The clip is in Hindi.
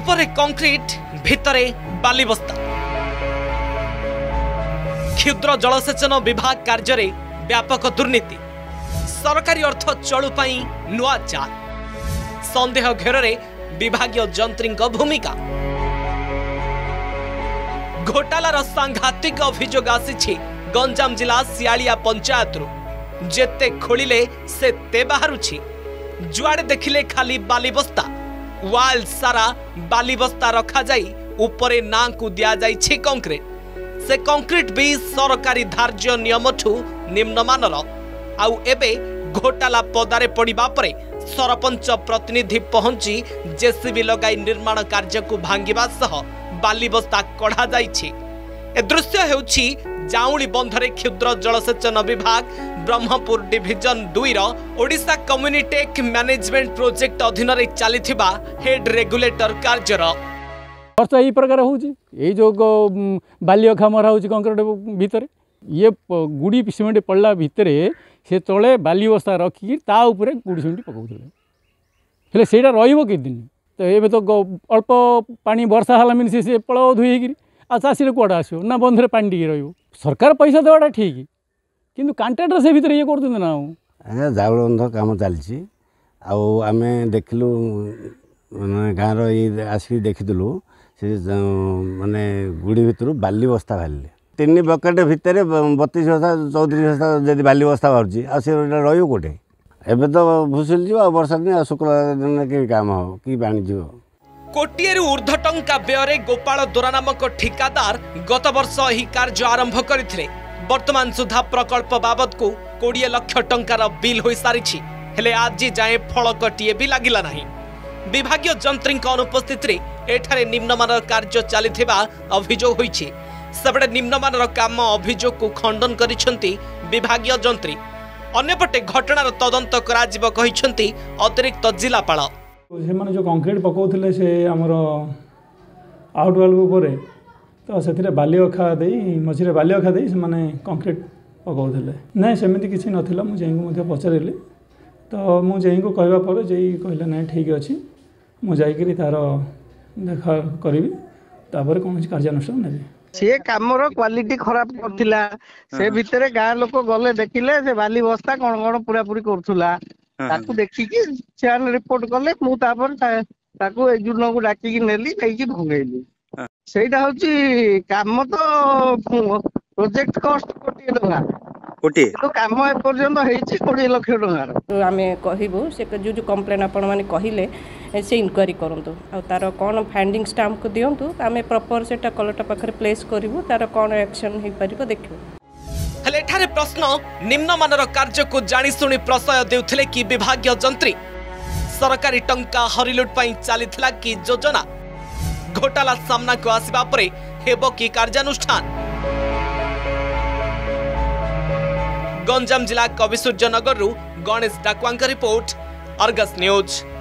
उपरे कंक्रीट भितरे बाली बस्ता। क्षुद्र जलसेचन विभाग कार्य व्यापक दुर्नीति, सरकारी अर्थ चलूपाई नुआ चाल, संदेह घेर विभागीय जंत्री भूमिका, घोटालार सांघातिक अभियोग आसी गंजाम जिला सियालिया पंचायत जेते खोलिले से ते बाहरुछि। जुआड़े देखिले खाली बाली बस्ता, वाल सारा बाली बस्ता रखा जाई उपरे ना को दिया जाई छी कंक्रीट। से कंक्रीट भी सरकारी धार्य नियम ठू निम्नमानर। आउ एबे घोटाला पदारे पड़िबा परे सरपंच प्रतिनिधि पहुंची जेसीबी लगाई निर्माण कार्य को भांगिबा सह बाली बस्ता कढ़ा जाई छी। ए दृश्य हेउछि जाउली बंधरे क्षुद्र जलसेचन विभाग ब्रह्मपुर डिविजन 2 रो ओडिशा कम्युनिटेक मैनेजमेंट प्रोजेक्ट अधीन रे चालिथिबा हेड रेगुलेटर कार्यर अर्थ एही प्रकार होउची। एही जो बालियो खामर होउची कंक्रीट भीतर ये गुडी सीमेंट पड़ला भीतर से तले बाली बस्ता रखी ता ऊपर गुडी सीमेंट पकाउथले हेले सेटा रहइबो के दिन। तो एबे तो अल्प पानी वर्षा हला मिन से पळो धुई गिरी आ चाषी कौड़ा आसो ना बंधरे पानी टी रो सरकार पैसा देवाटा ठीक किंतु कंट्राक्टर से भीतर ये कर ना आज जाऊल बंध कम चलती। आम देखलु गाँव रही आसिक देखीदलु से मानने गुड़ी भितर बाली बस्ता बाहर तीन बकेट भितर 32 बस्ता 34 बस्ता जब बाली बस्ता बाहर आरोप रोटे एवं तो भूसुल जी वर्षा दिन आ शुक्रवार दिन के काम हम कि पानी जी कोटिएरू ऊर्ध्व टंका व्यय गोपाल दोरा नामक ठिकादार गत वर्ष यही कार्य आरंभ करथिले। वर्तमान सुधा प्रकल्प बाबद को 20 लाख टंकार बिल हो सारी हेले आज जाए फलकटीए भी लगिला नहीं। विभागीय जंत्री अनुपस्थित एठारे निम्नमानर कार्य चलता अभियोग होइछि। सबडे निम्नमानर काम अभियोग को खंडन करिसेंति विभागीय जंत्री। अन्यपटे घटनार तदंत कराजिबो कहिसेंति अतिरिक्त जिलापाल। जो कंक्रीट पकाउले से आमर आउटवाल उपरे तो से बाली अखा दे मझे बाली अखा दे से कंक्रीट पकाउले ना सेमती किसी नाला मुझे पचारे तो मुझे कहवा पर जे कहला ना ठीक अच्छे मुझे तार देखा करी कौन कार्यानुष्ठान ने सी कम क्वालिटी खराब करथिला। से भितर गाँ लोक गले देखिले से बाली बस्ता कौन कौन पूरा पूरी करूला ताकू देखी कि चैनल रिपोर्ट कले मु तापर ताकू एजुन को डाकी कि नेली नै कि भंगेली सेटा होची काम। तो प्रोजेक्ट कॉस्ट कोटी तो काम ए पर्यंत हेची 20 लाख डंगार तो आमे कहिबो से जो कंप्लेन आपण माने कहिले से इन्क्वायरी करंतु आ तार कोन फाइंडिंग स्टाम्प को दियंतु आमे प्रॉपर सेटा कलेक्टर पाखरे प्लेस करिवो तार कोन एक्शन हे परिबो देखिवो। हेले ठारे प्रश्न निम्नमानर कार्य को जानी सुनी प्रशय देउथिले कि विभागीय जंत्री। सरकारी टंका हरिलुट पई चालिथिला कि योजना घोटाला सामना को आसीबा परे हेबो कि कार्यानुष्ठान। गंजाम जिला कविसूर्यनगर रु गणेश डाकुआंका रिपोर्ट, अर्गस न्यूज।